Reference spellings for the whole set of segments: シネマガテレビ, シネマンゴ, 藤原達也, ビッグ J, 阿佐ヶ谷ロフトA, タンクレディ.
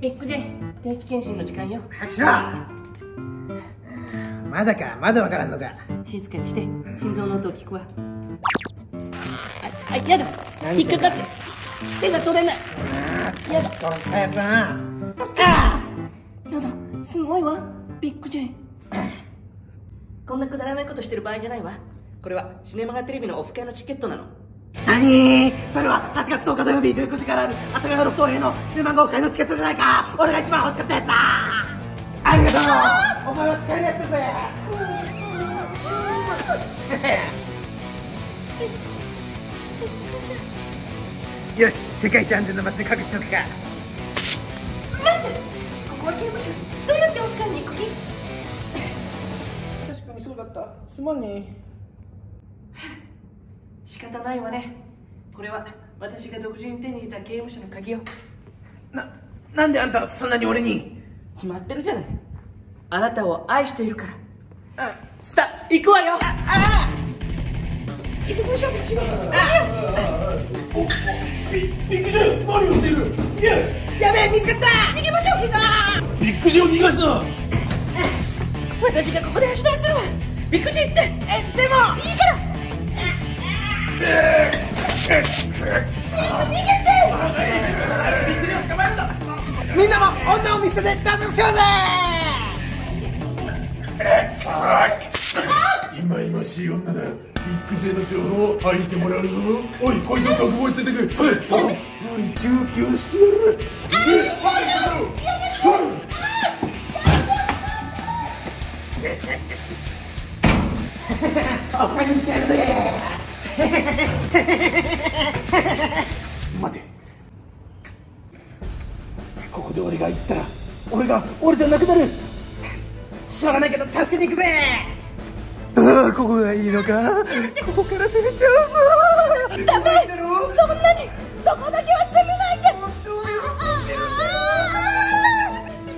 ビッグ J 定期検診の時間よ。早くしろ。まだか、まだわからんのか。静かにして、心臓の音を聞くわ。あ、やだ、引っかかって手が取れない。やだ、泥臭いやつだな。助け。やだ、すごいわビッグ J。 こんなくだらないことしてる場合じゃないわ。これはシネマガテレビのオフ会のチケットなの。何それは8月10日土曜日19時からある阿佐ヶ谷ロフトへのシネマガオフ会のチケットじゃないか。俺が一番欲しかったやつだ。ありがとう。お前は使いなしたぜ。よし、世界一安全な場所に隠しておくか。待って、ここは刑務所。どうやってオフ会に行く気？確かにそうだった。すまんね。仕方ないわね。これは私が独自に手に入れた刑務所の鍵よ。なんであんたそんなに俺に？決まってるじゃない。あなたを愛しているから。さあ行くわよ。急ぎましょう。ビッグ J 何をしている？やべえ、見つかった。逃げましょう。ビッグ J を逃がすな。私がここで足止めするわ。ビッグ J って。でもいいから。逃げて！ビッグ J を捕まえるぞ！みんなも女を見捨てて脱獄しようぜ！いまいましい女だ。ビッグ J の情報を吐いてもらうぞ。おい、こいつを学校に捨ててくれ。はい、たっぷり中級してやる。おかにしてやるぜ。待て、ここで俺が行ったら俺じゃなくなる。しょうがないけど助けていくぜ。ああ、ここがいいのか。ここから攻めちゃうぞ。ダメ、そんなにそこだけは攻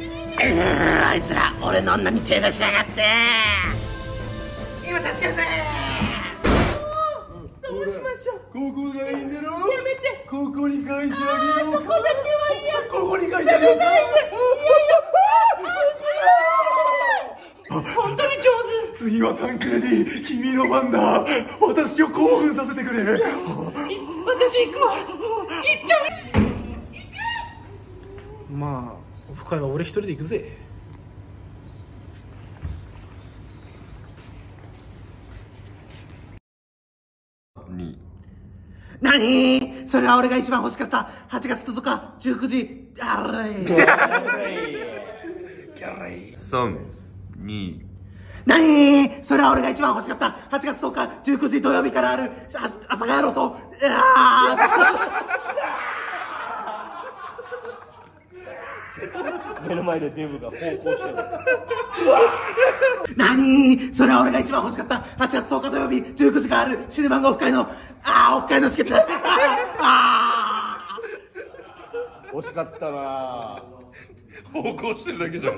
めないで。あいつら俺の女に手出しやがって。今助けるぜ。ここがいいんだろ。やめて。ここに書いてあげようか。そこだけは嫌。ここに書いてあげようか。本当に上手。次はタンクレディ、君の番だ。私を興奮させてくれ。私行くわ。行っちゃう。まあオフ会は俺一人で行くぜ。何それは俺が一番欲しかった8月10日19時。あれ3、2。何それは俺が一番欲しかった8月10日19時土曜日からある阿佐ヶ谷ロフト。目の前でデブが咆哮してる。何それは俺が一番欲しかった8月10日土曜日19時からあるシネマンゴオフ会のオフ会のチケット。惜しかったな。咆哮してるだけじゃん。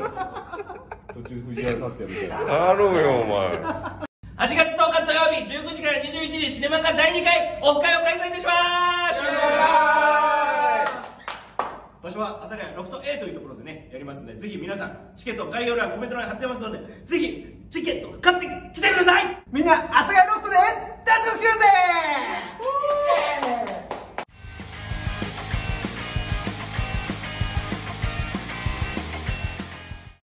途中藤原達也みたいな。頼むよお前。8月10日土曜日19時から21時シネマンガ第2回オフ会を開催いたします。場所は阿佐ヶ谷ロフト A というところでね、やりますので、ぜひ皆さん、チケット概要欄、コメント欄に貼ってますので、ぜひチケット買ってきてください。みんな、阿佐ヶ谷ロフトで脱獄しようぜ。